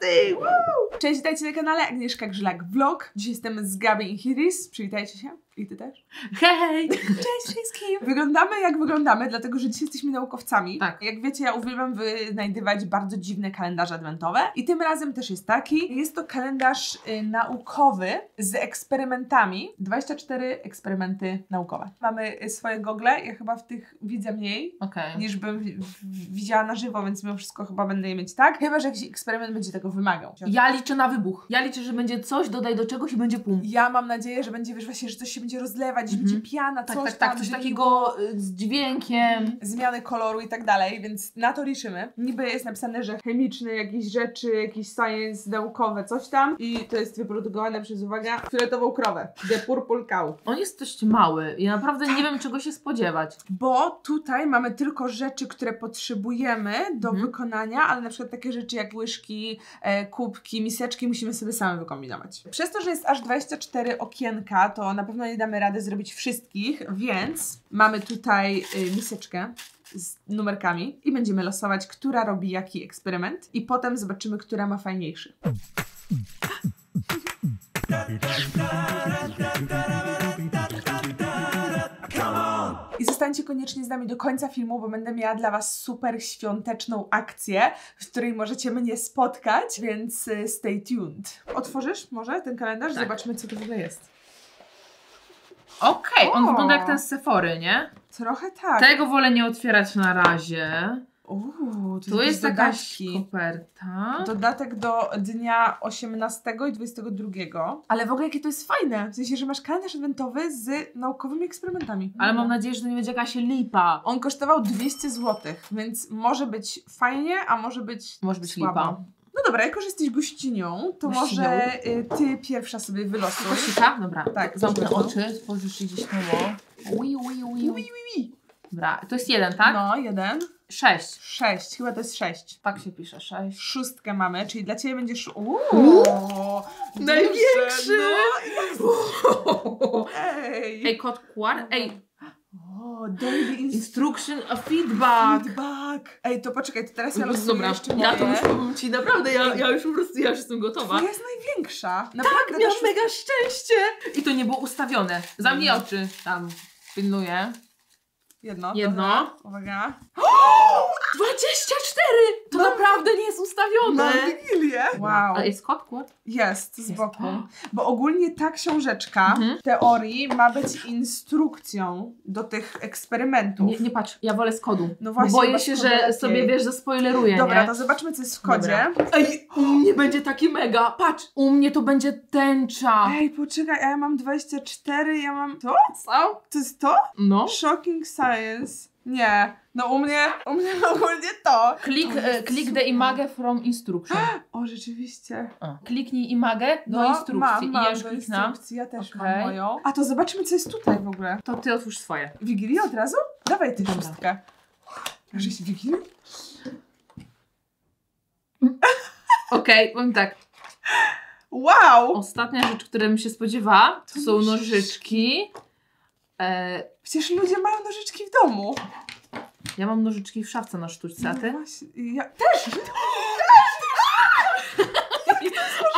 Birthday! Woo! Cześć, witajcie na kanale Agnieszka Grzelak Vlog. Dzisiaj jestem z Gabi Inchidris. Przywitajcie się. I ty też? Hej! Cześć wszystkim! Wyglądamy jak wyglądamy, dlatego że dzisiaj jesteśmy naukowcami. Tak. Jak wiecie, ja uwielbiam wynajdywać bardzo dziwne kalendarze adwentowe. I tym razem też jest taki. Jest to kalendarz naukowy z eksperymentami. 24 eksperymenty naukowe. Mamy swoje gogle. Ja chyba w tych widzę mniej niż bym widziała na żywo, więc mimo wszystko chyba będę je mieć tak. Chyba że jakiś eksperyment będzie tego wymagał. Ja liczę na wybuch. Ja liczę, że będzie coś, dodaj do czegoś i będzie punkt. Ja mam nadzieję, że będzie, wiesz, właśnie, że coś się będzie rozlewać, będzie piana, coś tak, coś takiego z dźwiękiem, zmiany koloru i tak dalej, więc na to liczymy. Niby jest napisane, że chemiczne jakieś rzeczy, jakieś science naukowe, coś tam i to jest wyprodukowane przez, uwaga, fioletową krowę, The Purple Cow. On jest dość mały, ja naprawdę nie wiem, czego się spodziewać. Bo tutaj mamy tylko rzeczy, które potrzebujemy do wykonania, ale na przykład takie rzeczy jak łyżki, kubki, miseczki musimy sobie same wykombinować. Przez to, że jest aż 24 okienka, to na pewno nie damy rady zrobić wszystkich, więc mamy tutaj miseczkę z numerkami i będziemy losować, która robi jaki eksperyment i potem zobaczymy, która ma fajniejszy. I zostańcie koniecznie z nami do końca filmu, bo będę miała dla was super świąteczną akcję, w której możecie mnie spotkać, więc stay tuned. Otworzysz może ten kalendarz? Tak. Zobaczmy, co to w ogóle jest. Okej, on wygląda jak ten z Sephory, nie? Trochę tak. Tego wolę nie otwierać na razie. Tu jest jakaś koperta. Dodatek do dnia 18 i 22. Ale w ogóle jakie to jest fajne. W sensie, że masz kalendarz adwentowy z naukowymi eksperymentami. Ale mam nadzieję, że to nie będzie jakaś lipa. On kosztował 200 zł, więc może być fajnie, a może być słabo. Lipa. No dobra, jako że jesteś gościnią, to może ty pierwsza sobie wylosuj. Kosika? Dobra, tak, zamknę oczy, spojrzysz i gdzieś nowo. Dobra, to jest jeden, tak? No, jeden. 6. Chyba to jest 6. Tak się pisze, 6. Szóstkę mamy, czyli dla ciebie będziesz... Największy! No. Ej, kod QR, ej. Daily instruction a feedback. Ej, to poczekaj, to teraz ja losuję jeszcze moje. Ja to już powiem ci, naprawdę, ja już po prostu, ja już jestem gotowa. To jest największa. Naprawdę, tak, miałam mega szczęście. I to nie było ustawione. Zamknij oczy. Tam, pilnuję. Jedno. Uwaga. 24! To naprawdę nie jest ustawione. Na Wigilię. Wow. A jest kod? Jest, z boku. Bo ogólnie ta książeczka w teorii ma być instrukcją do tych eksperymentów. Nie patrz, ja wolę z kodu. No właśnie. Boję się, że sobie, wiesz, zaspoileruję. Dobra, to zobaczmy, co jest w kodzie. Dobra. Ej, u mnie będzie taki mega. Patrz, u mnie to będzie tęcza. Ej, poczekaj, a ja mam 24, ja mam... To? Co? To jest to? No. Shocking science. Nie, no u mnie ogólnie to. Klik the image from instruction. O, rzeczywiście. Kliknij image do instrukcji. I ja już kliknę. Ja też mam moją. A to zobaczmy, co jest tutaj w ogóle. To ty otwórz swoje. Wigilię od razu? Dawaj ty szóstkę. Każesz się Wigilię? Okej, powiem tak. Wow! Ostatnia rzecz, której mi się spodziewała, to są nożyczki. Przecież ludzie mają nożyczki w domu. Ja mam nożyczki w szafce na sztućce, a ty? No właśnie, ja też!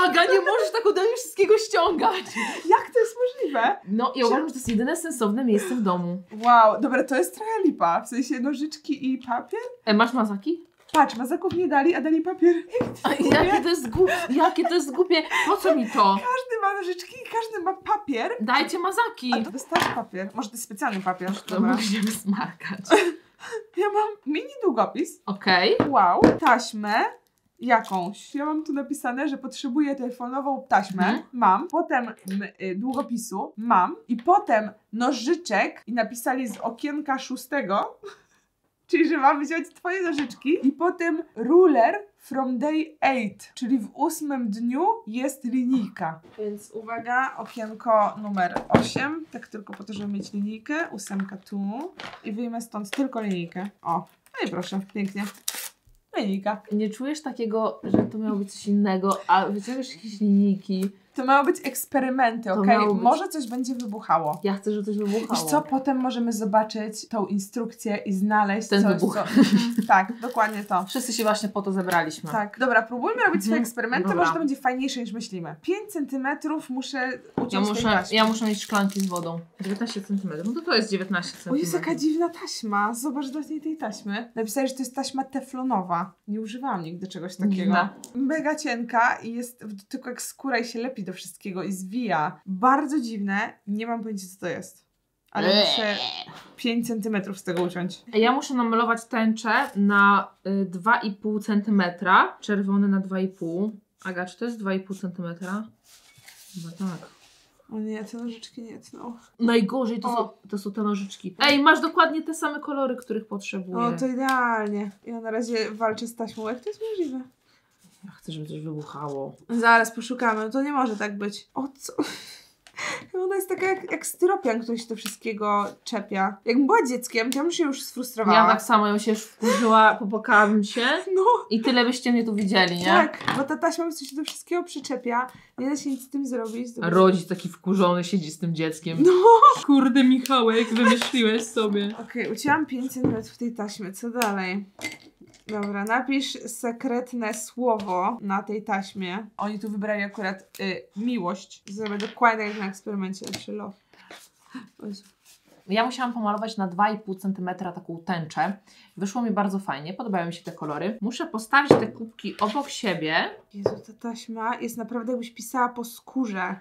Aga, nie możesz tak ode mnie wszystkiego ściągać! Jak to jest możliwe? No, ja uważam, że to jest jedyne sensowne miejsce w domu. Wow, dobra, to jest trochę lipa. W sensie nożyczki i papier? Masz mazaki? Patrz, mazaków nie dali, a dali papier. Jakie to jest głupie, po co mi to? Każdy ma nożyczki i każdy ma papier. Dajcie mazaki. A to dostajesz papier, może to jest specjalny papier. To musimy smarkać. Ja mam mini długopis. Okej. Wow, taśmę jakąś. Ja mam tu napisane, że potrzebuję telefonową taśmę. Mam. Potem długopisu. Mam. I potem nożyczek i napisali z okienka 6. Czyli, że mam wziąć twoje nożyczki i potem ruler from day 8, czyli w 8 dniu jest linijka. Więc uwaga, okienko numer 8, tak tylko po to, żeby mieć linijkę, 8 tu i wyjmę stąd tylko linijkę. O, no i proszę, pięknie. Linijka. Nie czujesz takiego, że to miało być coś innego, a wyciągasz jakieś linijki. To mają być eksperymenty, okej? Okay? Może coś będzie wybuchało. Ja chcę, żeby coś wybuchało. Wiesz co? Potem możemy zobaczyć tą instrukcję i znaleźć coś, co... Tak, dokładnie to. Wszyscy się właśnie po to zebraliśmy. Tak. Dobra, próbujmy robić swoje eksperymenty. Dobra. Może to będzie fajniejsze niż myślimy. 5 centymetrów muszę uciąć ja muszę mieć szklanki z wodą. 19 centymetrów. No to jest 19 centymetrów. O, jest jaka dziwna taśma. Zobacz do niej tej taśmy. Napisałeś, że to jest taśma teflonowa. Nie używałam nigdy czegoś takiego. Mega cienka i jest tylko jak skóra i się lepi do wszystkiego i zwija. Bardzo dziwne. Nie mam pojęcia, co to jest. Ale muszę 5 cm z tego uciąć. Ja muszę namalować tęczę na 2,5 cm. Czerwony na 2,5. Aga, czy to jest 2,5 cm? Chyba tak. O nie, te nożyczki nie tną. Najgorzej to są te nożyczki. Ej, masz dokładnie te same kolory, których potrzebuję. O, to idealnie. Ja na razie walczę z taśmą. Jak to jest możliwe? Ja chcę, żeby coś wybuchało. Zaraz poszukamy, to nie może tak być. O co? Ona jest taka jak styropian, który się do wszystkiego czepia. Jak była dzieckiem, to ja bym się już sfrustrowała. Ja tak samo, ja się już wkurzyła, popłakałabym się. No. I tyle byście mnie tu widzieli, nie? Tak, bo ta taśma się do wszystkiego przyczepia. Nie da się nic z tym zrobić. Rodzic taki wkurzony siedzi z tym dzieckiem. No. Kurde Michałek, wymyśliłeś sobie. Okej, ucięłam 5 cm w tej taśmie, co dalej? Dobra, napisz sekretne słowo na tej taśmie. Oni tu wybrali akurat miłość. Zrobię dokładnie jak na eksperymencie. Ja musiałam pomalować na 2,5 cm taką tęczę. Wyszło mi bardzo fajnie, podobają mi się te kolory. Muszę postawić te kubki obok siebie. Jezu, ta taśma jest naprawdę jakbyś pisała po skórze.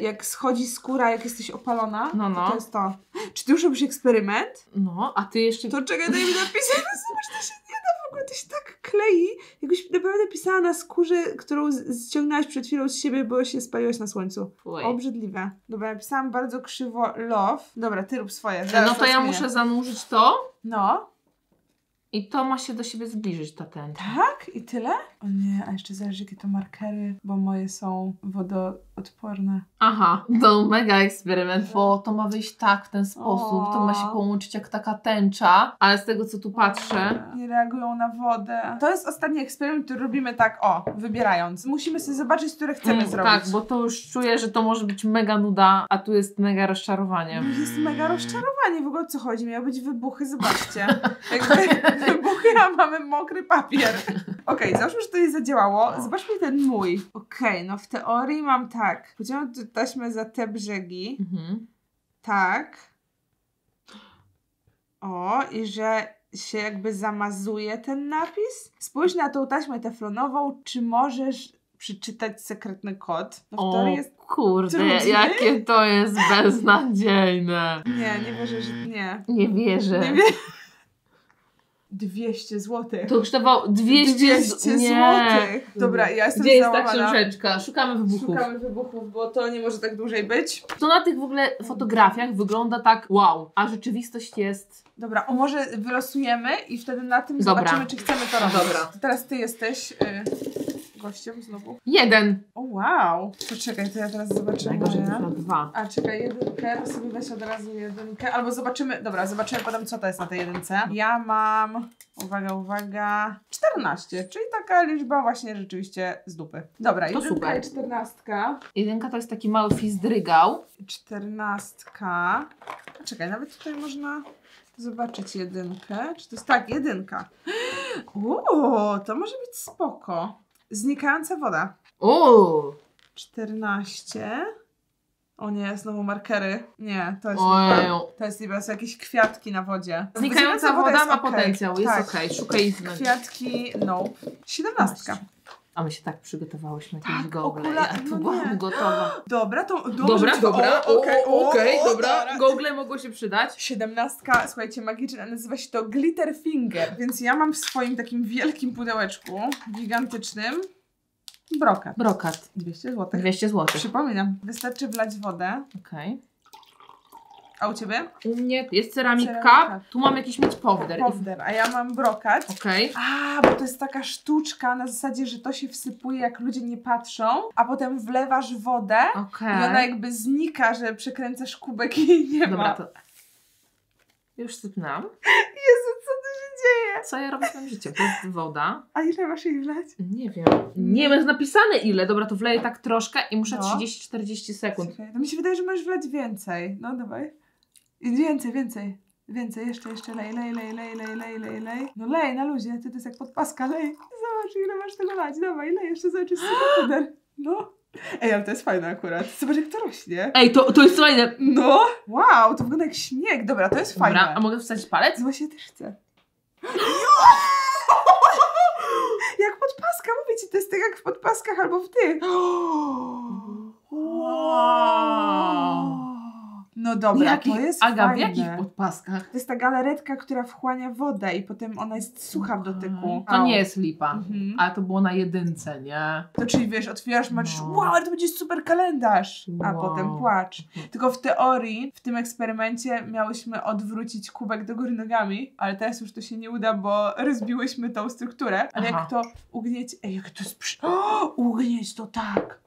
Jak schodzi skóra, jak jesteś opalona, no. To jest to. Czy ty już robisz eksperyment? No, a ty jeszcze... To czekaj, daj mi napisać, zobacz, to się nie da w ogóle, to się tak klei. Jakbyś naprawdę pisała na skórze, którą ściągnęłaś przed chwilą z siebie, bo się spaliłaś na słońcu. Uj. Obrzydliwe. Dobra, napisałam bardzo krzywo love. Dobra, ty rób swoje. Zaraz no to ja muszę zanurzyć to. No. I to ma się do siebie zbliżyć, ta tęcza. Tak? I tyle? O nie, a jeszcze zależy jakie to markery, bo moje są wodoodporne. Aha, to mega eksperyment, bo to ma wyjść tak w ten sposób, to ma się połączyć jak taka tęcza, ale z tego co tu patrzę... Nie reagują na wodę. To jest ostatni eksperyment, który robimy tak, wybierając. Musimy sobie zobaczyć, które chcemy zrobić. Tak, bo to już czuję, że to może być mega nuda, a tu jest mega rozczarowanie. Jest mega rozczarowanie, w ogóle o co chodzi? Miały być wybuchy, zobaczcie. Jakby... Wybuchy, a mamy mokry papier. Okej, załóżmy, że to nie zadziałało. Zobaczmy ten mój. Okej, no w teorii mam tak. Podziałam tu taśmę za te brzegi. Tak. O, i że się jakby zamazuje ten napis. Spójrz na tą taśmę teflonową, czy możesz przeczytać sekretny kod. No w teorii jest... Kurde, trudny. Jakie to jest beznadziejne. Nie wierzę, że nie. Nie wierzę. 200 zł. To kosztowało 200 zł. Dobra, ja jestem załamana. Gdzie jest ta książeczka? Szukamy wybuchów. Szukamy wybuchów, bo to nie może tak dłużej być. To na tych w ogóle fotografiach wygląda tak wow, a rzeczywistość jest... Dobra, może wylosujemy i wtedy na tym zobaczymy, czy chcemy to robić. Dobra. To teraz ty jesteś gościem znowu. 1. O wow. To czekaj, to ja teraz zobaczę. Najgorzej na 2. A czekaj, jedynkę, to sobie weź od razu jedynkę. Albo zobaczymy, dobra, zobaczymy potem co to jest na tej jedynce. Ja mam, uwaga, 14, czyli taka liczba właśnie rzeczywiście z dupy. Dobra, to jedynka super. I 14. Jedynka to jest taki mały fizdrygał. 14. A czekaj, nawet tutaj można... Zobaczyć jedynkę. Czy to jest tak, jedynka. O, to może być spoko. Znikająca woda. O! 14. O nie, znowu markery. Nie, to jest to są jakieś kwiatki na wodzie. Znikająca woda ma potencjał, jest okej. Szukaj ich. Kwiatki, nope. 17. A my się tak przygotowałyśmy, jakieś gogle. Ja tu byłam gotowa. Dobra, to dobra. Okej, dobra. Gogle mogło się przydać. 17, słuchajcie, magiczna, nazywa się to Glitter Finger. Więc ja mam w swoim takim wielkim pudełeczku, gigantycznym, brokat. 200 zł. 200 zł. Przypominam, wystarczy wlać wodę. Okej. A u ciebie? U mnie jest ceramika. Tu mam jakiś mieć powder. A ja mam brokat. Okej. A, bo to jest taka sztuczka na zasadzie, że to się wsypuje, jak ludzie nie patrzą, a potem wlewasz wodę i ona jakby znika, że przekręcasz kubek i nie ma. Dobra, to... Już sypnam. Jezu, co tu się dzieje? co ja robię w moim życiu. To jest woda. A ile masz jej wlać? Nie wiem. Nie wiem, jest napisane ile. Dobra, to wleję tak troszkę i muszę 30-40 sekund. Słuchaj, no mi się wydaje, że masz wlać więcej. No dawaj. Więcej. Więcej, jeszcze lej. No lej, na luzie, ty to jest jak podpaska, lej. Zobacz, ile masz tego lać, dawaj, lej, jeszcze zobacz, jest puder. No. Ej, ale to jest fajne akurat. Zobacz, jak to rośnie. Ej, to jest fajne. No. Wow, to wygląda jak śnieg. Dobra, to jest fajne. Dobra, a mogę wsadzić palec? Właśnie też chcę. Jak podpaska, mówię ci, to jest tak jak w podpaskach albo w tych. Wow. No dobra, to jest Aga, fajne. W jakich podpaskach? To jest ta galaretka, która wchłania wodę i potem ona jest sucha w dotyku. To nie jest lipa, ale to było na jedynce, nie? To czyli wiesz, otwierasz, masz, wow, ale to będzie super kalendarz, a potem płacz. Tylko w teorii, w tym eksperymencie miałyśmy odwrócić kubek do góry nogami, ale teraz już to się nie uda, bo rozbiłyśmy tą strukturę. Ale jak to ugnieć, ej, jak to ugnieć to tak.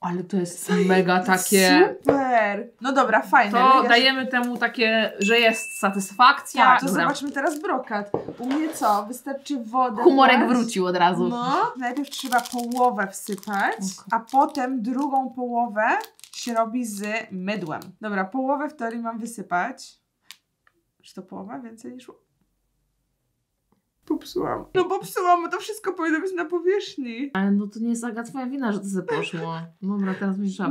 Ale to jest mega takie... Super! No dobra, fajne. To dajemy temu takie, że jest satysfakcja. Tak, to dobra. Zobaczmy teraz brokat. U mnie co? Wystarczy wodę. Humorek wrócił od razu. No. Najpierw trzeba połowę wsypać, a potem drugą połowę się robi z mydłem. Dobra, połowę w teorii mam wysypać. Czy to połowa? Więcej niż... Popsułam. No popsułam, bo to wszystko powinno być na powierzchni. Ale no to nie jest Aga twoja wina, że to się poszło.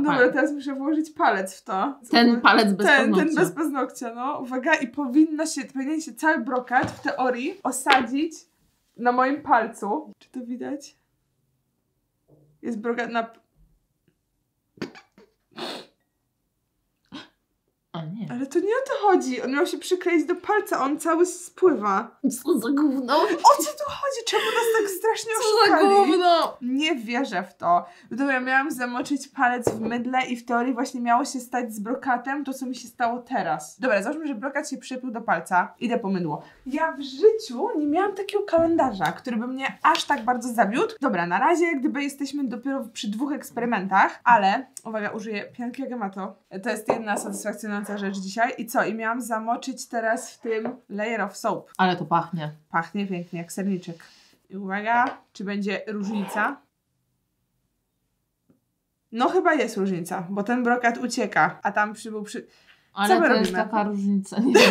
Dobra, teraz muszę włożyć palec w to. Ten palec bez paznokcia. Ten bez paznokcia, no. Uwaga, i powinien się cały brokat w teorii osadzić na moim palcu. Czy to widać? Jest brokat na... Nie. Ale to nie o to chodzi. On miał się przykleić do palca, on cały spływa. Co za gówno? O co tu chodzi? Czemu nas tak strasznie oszukali? Co za gówno? Nie wierzę w to. Dobra, miałam zamoczyć palec w mydle i w teorii właśnie miało się stać z brokatem to, co mi się stało teraz. Dobra, załóżmy, że brokat się przypił do palca. Idę po mydło. Ja w życiu nie miałam takiego kalendarza, który by mnie aż tak bardzo zawiódł. Dobra, na razie jak gdyby jesteśmy dopiero przy 2 eksperymentach, ale uwaga, użyję pianki Agamato. To jest jedna satysfakcjonująca rzecz dzisiaj. I co? I miałam zamoczyć teraz w tym layer of soap. Ale to pachnie. Pachnie pięknie, jak serniczek. I uwaga, czy będzie różnica? No chyba jest różnica, bo ten brokat ucieka, a tam Ale co my robimy? Jest taka różnica, nie wiem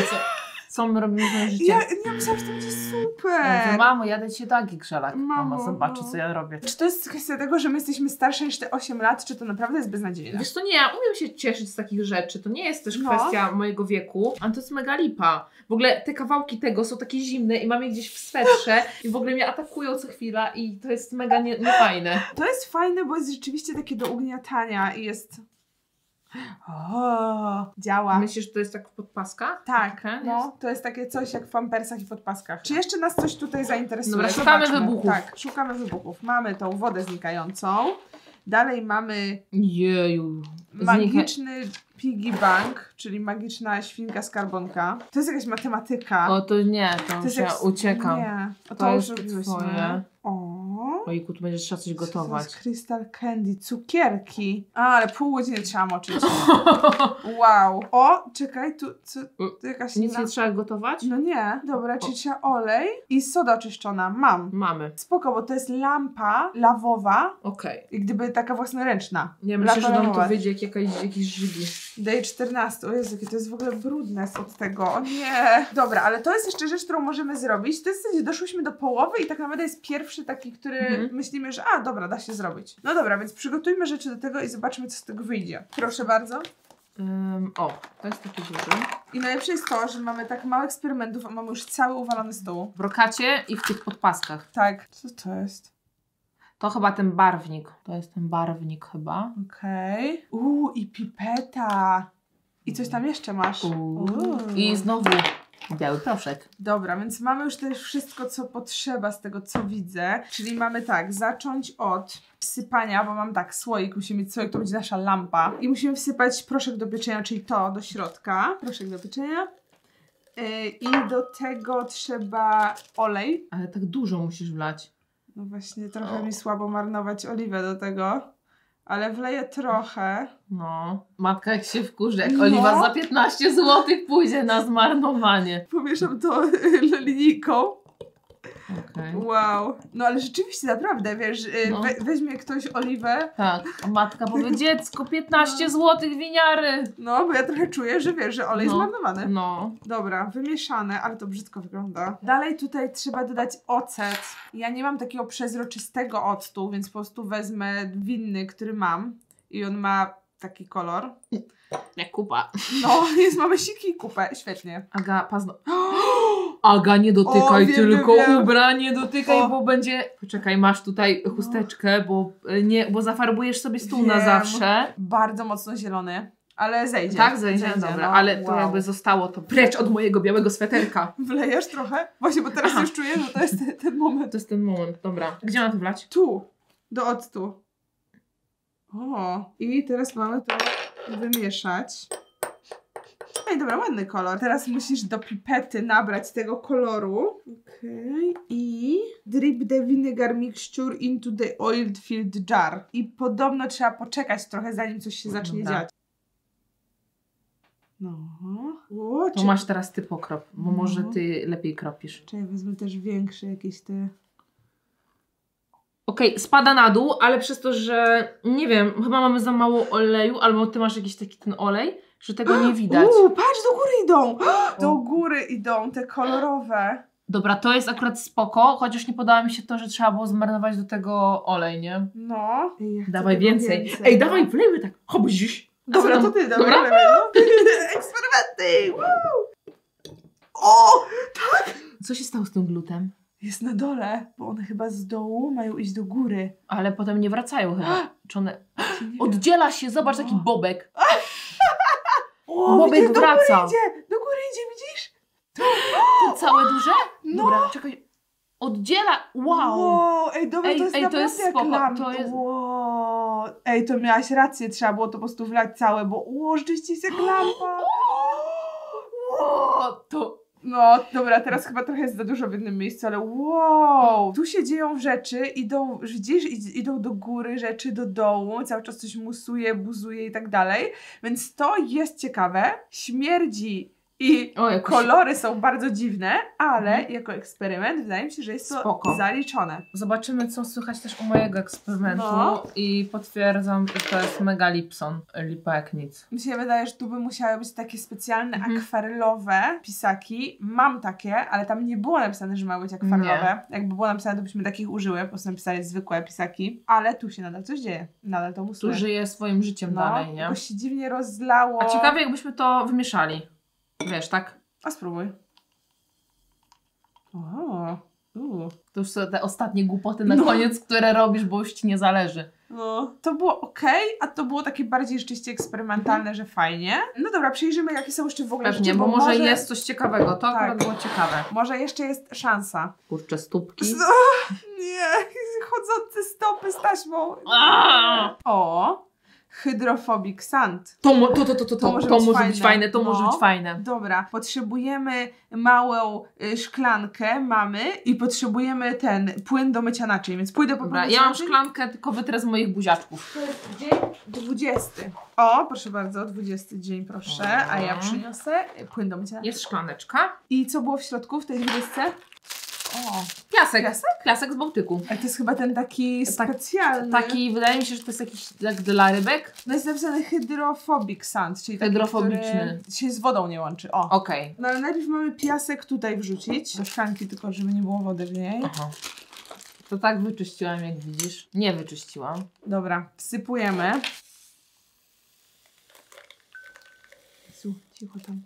co my robimy w życiu. Ja myślałam, że to będzie super. No, mamo, jadę ci do Agi Grzelak. Mama zobaczy, co ja robię. Czy to jest kwestia tego, że my jesteśmy starsze niż te 8 lat? Czy to naprawdę jest beznadziejne? Wiesz, to nie, ja umiem się cieszyć z takich rzeczy. To nie jest też kwestia mojego wieku, ale to jest mega lipa. W ogóle te kawałki tego są takie zimne i mam je gdzieś w swetrze i w ogóle mnie atakują co chwila i to jest mega niefajne. To jest fajne, bo jest rzeczywiście takie do ugniatania i jest... O, działa. Myślisz, że to jest tak w podpaskach? Tak, no, to jest takie coś jak w pampersach i podpaskach. Czy jeszcze nas coś tutaj zainteresuje? Dobra, szukamy wybuchów. Tak, szukamy wybuchów. Mamy tą wodę znikającą. Dalej mamy magiczny piggy bank, czyli magiczna świnka skarbonka. To jest jakaś matematyka. O, to nie, to już ja uciekam. Nie, to już robiłyśmy. Ojku, tu będziesz trzeba coś gotować. To jest crystal candy, cukierki. A, ale pół godziny trzeba moczyć. Wow. O, czekaj, tu jakaś... Nic nie trzeba gotować? No nie. Dobra, czyli trzeba olej i soda oczyszczona. Mamy. Spoko, bo to jest lampa lawowa. Okej. I gdyby taka własnoręczna. Nie, myślę, że nam to wyjdzie jakieś żygi. Daje 14. O Jezu, jakie to jest w ogóle brudne od tego. O nie. Dobra, ale to jest jeszcze rzecz, którą możemy zrobić. To jest, doszłyśmy do połowy i tak naprawdę jest pierwszy taki, który myślimy, że dobra, da się zrobić. No dobra, więc przygotujmy rzeczy do tego i zobaczmy, co z tego wyjdzie. Proszę bardzo. To jest taki duży. I najlepsze jest to, że mamy tak mało eksperymentów, a mamy już cały uwalony stół. W brokacie i w tych podpaskach. Tak. Co to jest? To chyba ten barwnik. To jest ten barwnik chyba. Okej. I pipeta. I coś tam jeszcze masz. I znowu biały proszek. Dobra, więc mamy już też wszystko, co potrzeba z tego, co widzę. Czyli mamy tak, zacząć od wsypania, bo mam tak, słoik, musimy mieć słoik, to będzie nasza lampa. I musimy wsypać proszek do pieczenia, czyli to do środka. Proszek do pieczenia. I do tego trzeba olej. Ale tak dużo musisz wlać. No właśnie, trochę mi słabo marnować oliwę do tego. ale wleję trochę. No, matka jak się wkurzy, jak oliwa za 15 zł pójdzie na zmarnowanie. Pomieszam to linijką. Okay. Wow, no ale rzeczywiście, naprawdę, wiesz, no. Weźmie ktoś oliwę. Tak, a matka powie, dziecko, 15 zł winiary. No, bo ja trochę czuję, że wiesz, że olej zmarnowany. No. Dobra, wymieszane, ale to brzydko wygląda. Dalej tutaj trzeba dodać ocet. Ja nie mam takiego przezroczystego octu, więc po prostu wezmę winny, który mam i on ma taki kolor. Jak kupa. No, jest, mamy siki i kupę, świetnie. Aga, Aga, nie dotykaj, tylko ubrań, nie dotykaj, bo będzie... Poczekaj, masz tutaj chusteczkę, bo zafarbujesz sobie stół na zawsze. Bardzo mocno zielony, ale zejdzie. Tak, zejdzie, dobra, no, ale to jakby zostało to precz od mojego białego sweterka. Wlejesz trochę? Właśnie, bo teraz już czuję, że to jest ten moment. To jest ten moment, dobra. Gdzie mam to wlać? Tu, do octu. O, i teraz mamy to wymieszać. No i dobra, ładny kolor. Teraz musisz do pipety nabrać tego koloru. Okej. I drip the vinegar mixture into the oiled filled jar. I podobno trzeba poczekać trochę, zanim coś się zacznie dziać. No. O, to masz teraz ty pokrop, bo może ty lepiej kropisz. Czyli wezmę też większe jakieś te... Okej, spada na dół, ale przez to, że nie wiem, chyba mamy za mało oleju, albo ty masz jakiś taki ten olej, że tego nie widać. Patrz, do góry idą! Do góry idą te kolorowe. Dobra, to jest akurat spoko, chociaż nie podoba mi się to, że trzeba było zmarnować do tego olej, nie? No. Ej, dawaj więcej. Ej, dawaj, wlejmy tak. Chobudzisz. Dobra, to ty, dobra. Eksperymenty! O, tak! Co się stało z tym glutem? Jest na dole, bo one chyba z dołu mają iść do góry. Ale potem nie wracają chyba. Czy one... Oddziela się, zobacz, taki bobek. O, bobek widzisz, wraca. Do góry idzie, widzisz? To całe duże? No. Dobra, czekaj. Oddziela, wow. Ej, dobra, to jest naprawdę to jest... Wow. Ej, to miałaś rację, trzeba było to po prostu wlać całe, bo rzeczywiście jest jak lampa. Wow, to... No, dobra, teraz chyba trochę jest za dużo w jednym miejscu, ale wow! Tu się dzieją rzeczy, idą, widzisz, idą do góry rzeczy, do dołu, cały czas coś musuje, buzuje i tak dalej, więc to jest ciekawe, śmierdzi i kolory są bardzo dziwne, ale jako eksperyment wydaje mi się, że jest to zaliczone. Zobaczymy, co słychać też u mojego eksperymentu i potwierdzam, że to jest mega Lipson, lipa jak nic. Mi się wydaje, że tu by musiały być takie specjalne akwarelowe pisaki. Mam takie, ale tam nie było napisane, że mają być akwarelowe. Nie. Jakby było napisane, to byśmy takich użyły, po prostu napisali zwykłe pisaki, ale tu się nadal coś dzieje, nadal to musuje. Tu żyje swoim życiem dalej, nie? To się dziwnie rozlało. A ciekawie, jakbyśmy to wymieszali. Wiesz, tak? A spróbuj. To już są te ostatnie głupoty na koniec, które robisz, bo już ci nie zależy. No, to było okej, a to było takie bardziej rzeczywiście eksperymentalne, że fajnie. No dobra, przyjrzymy, jakie są jeszcze w ogóle rzeczy. Pewnie, bo może jest coś ciekawego, to akurat było ciekawe. Może jeszcze jest szansa. Kurczę, stópki. Nie, chodzące stopy z taśmą. Hydrofobic sand. To może być fajne. Dobra, potrzebujemy małą szklankę, mamy i potrzebujemy ten płyn do mycia naczyń, więc pójdę po prostu. Ja mam szklankę, tylko wytrę z moich buziaczków. To jest dzień 20. O, proszę bardzo, 20 dzień, proszę. A ja przyniosę płyn do mycia naczyń. Jest szklaneczka. I co było w środku w tej dwójce? Piasek z Bałtyku. Ale to jest chyba ten taki specjalny. Taki, wydaje mi się, że to jest jakiś dla rybek. No jest napisany hydrofobic sand, czyli hydrofobiczny. Taki, się z wodą nie łączy. Okej. No ale najpierw mamy piasek tutaj wrzucić. Do szklanki tylko, żeby nie było wody w niej. To tak wyczyściłam, jak widzisz. Nie wyczyściłam. Dobra, wsypujemy. Słuchaj, cicho tam.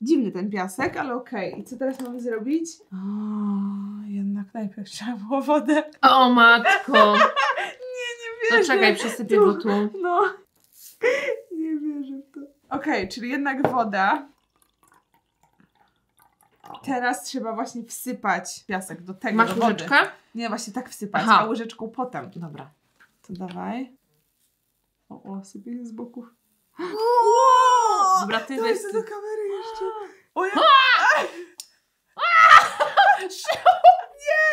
Dziwny ten piasek, ale okej. I co teraz mamy zrobić? Jednak najpierw trzeba było wodę. O matko! Nie wierzę. To czekaj, przesypię go tu. No. Nie wierzę w to. Okej, czyli jednak woda. Teraz trzeba właśnie wsypać piasek do tego. Masz łyżeczkę? Nie, właśnie tak wsypać, a łyżeczką potem. Dobra. To dawaj. Sypię się z boków. Dobra, ty weź do kamery jeszcze. O ja...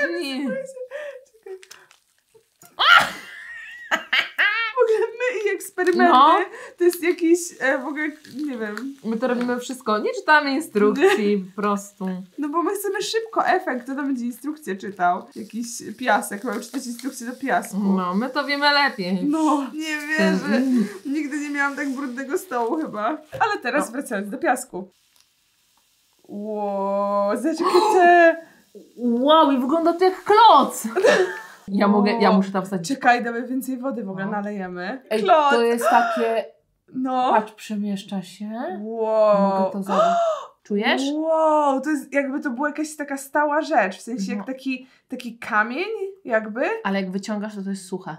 Nie! Czekaj. jakiś, w ogóle, nie wiem. My to robimy wszystko, nie czytamy instrukcji po prostu. No bo my chcemy szybko efekt, kto tam będzie instrukcję czytał? Jakiś piasek, miał czytać instrukcję do piasku. No, my to wiemy lepiej. No, nie wierzę. Nigdy nie miałam tak brudnego stołu chyba. Ale teraz wracając do piasku. Wow, zaczekajcie. Wow, i wygląda to jak kloc. Ja muszę tam wstać. Czekaj, damy więcej wody, w ogóle nalejemy. Ej, kloc. To jest takie... No. Patrz, przemieszcza się. Wow. Mogę to zrobić. Czujesz? Wow, to jest jakby to była jakaś taka stała rzecz. W sensie jak taki kamień jakby. Ale jak wyciągasz, to jest suche.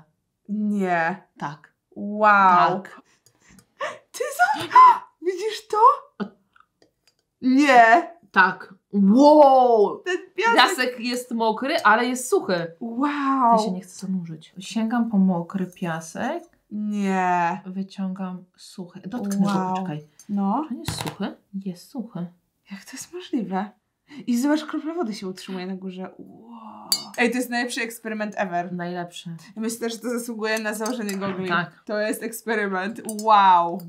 Nie. Tak. Wow. Tak. Ty widzisz to? Nie. Tak. Wow! Ten piasek jest mokry, ale jest suchy. Wow! Ja się nie chcę zanurzyć. Sięgam po mokry piasek. Nie. Wyciągam suchy. Dotknę go, czekaj. No. On jest suchy? Jest suchy. Jak to jest możliwe? I zobacz, kropla wody się utrzymuje na górze. Wow. Ej, to jest najlepszy eksperyment ever. Najlepszy. Ja myślę, że to zasługuje na założenie gogli. Tak. To jest eksperyment. Wow. Wow.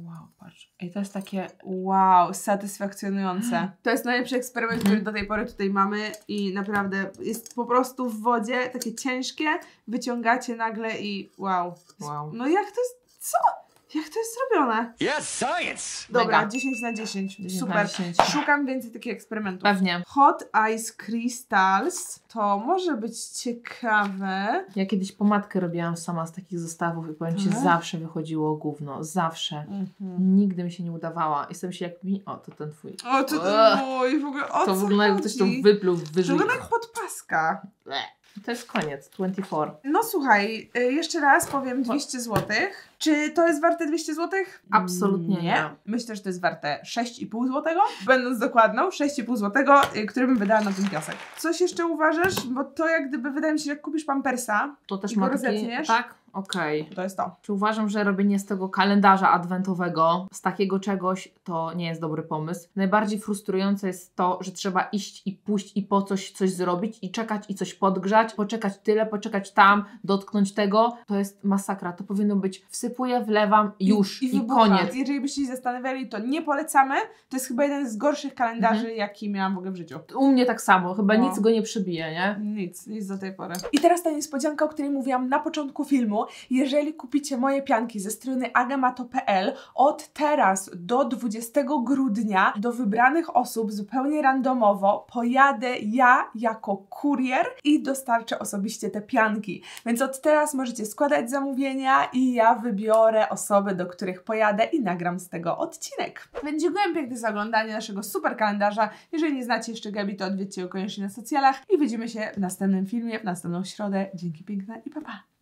I to jest takie wow, satysfakcjonujące. To jest najlepszy eksperyment, który do tej pory tutaj mamy i naprawdę jest po prostu w wodzie, takie ciężkie, wyciągacie nagle i wow. No jak to jest, co? Jak to jest zrobione? Yes, science! Dobra, mega. 10 na 10. Super. Na 10. Szukam więcej takich eksperymentów. Pewnie. Hot Ice Crystals. To może być ciekawe. Ja kiedyś pomadkę robiłam sama z takich zestawów i powiem ci, zawsze wychodziło gówno. Zawsze. Nigdy mi się nie udawała. Jestem się jak mi... O, to ten twój. O, to ten mój. W ogóle, to wygląda jakby ktoś to wypluł, wyżył. To wygląda jak podpaska. To jest koniec, 24. No słuchaj, jeszcze raz powiem 200 zł. Czy to jest warte 200 zł? Absolutnie nie. Myślę, że to jest warte 6,5 zł. Będąc dokładną, 6,5 zł, który bym wydała na ten piasek. Coś jeszcze uważasz? Bo to jak gdyby, wydaje mi się, jak kupisz pampersa, to też ma taki... Tak? Okej. Okay. To jest to. Czy uważam, że robienie z tego kalendarza adwentowego, z takiego czegoś, to nie jest dobry pomysł? Najbardziej frustrujące jest to, że trzeba iść i pójść i po coś zrobić i czekać i coś podgrzać, poczekać tyle, poczekać tam, dotknąć tego. To jest masakra. To powinno być wsypuję, wlewam, już i koniec. Jeżeli byście się zastanawiali, to nie polecamy. To jest chyba jeden z gorszych kalendarzy, jaki miałam w ogóle w życiu. U mnie tak samo. Chyba nic go nie przybije, nie? Nic do tej pory. I teraz ta niespodzianka, o której mówiłam na początku filmu. Jeżeli kupicie moje pianki ze strony agamato.pl, od teraz do 20 grudnia do wybranych osób zupełnie randomowo pojadę ja jako kurier i dostarczę osobiście te pianki. Więc od teraz możecie składać zamówienia i ja wybiorę osoby, do których pojadę i nagram z tego odcinek. Więc dziękuję pięknie za oglądanie naszego super kalendarza. Jeżeli nie znacie jeszcze Gabi, to odwiedźcie ją koniecznie na socjalach i widzimy się w następnym filmie, w następną środę. Dzięki piękne i pa pa!